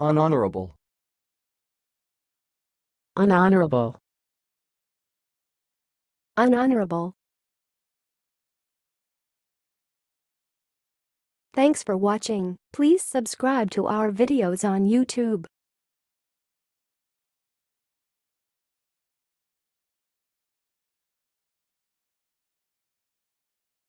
Unhonorable. Unhonorable. Unhonorable. Thanks for watching. Please subscribe to our videos on YouTube.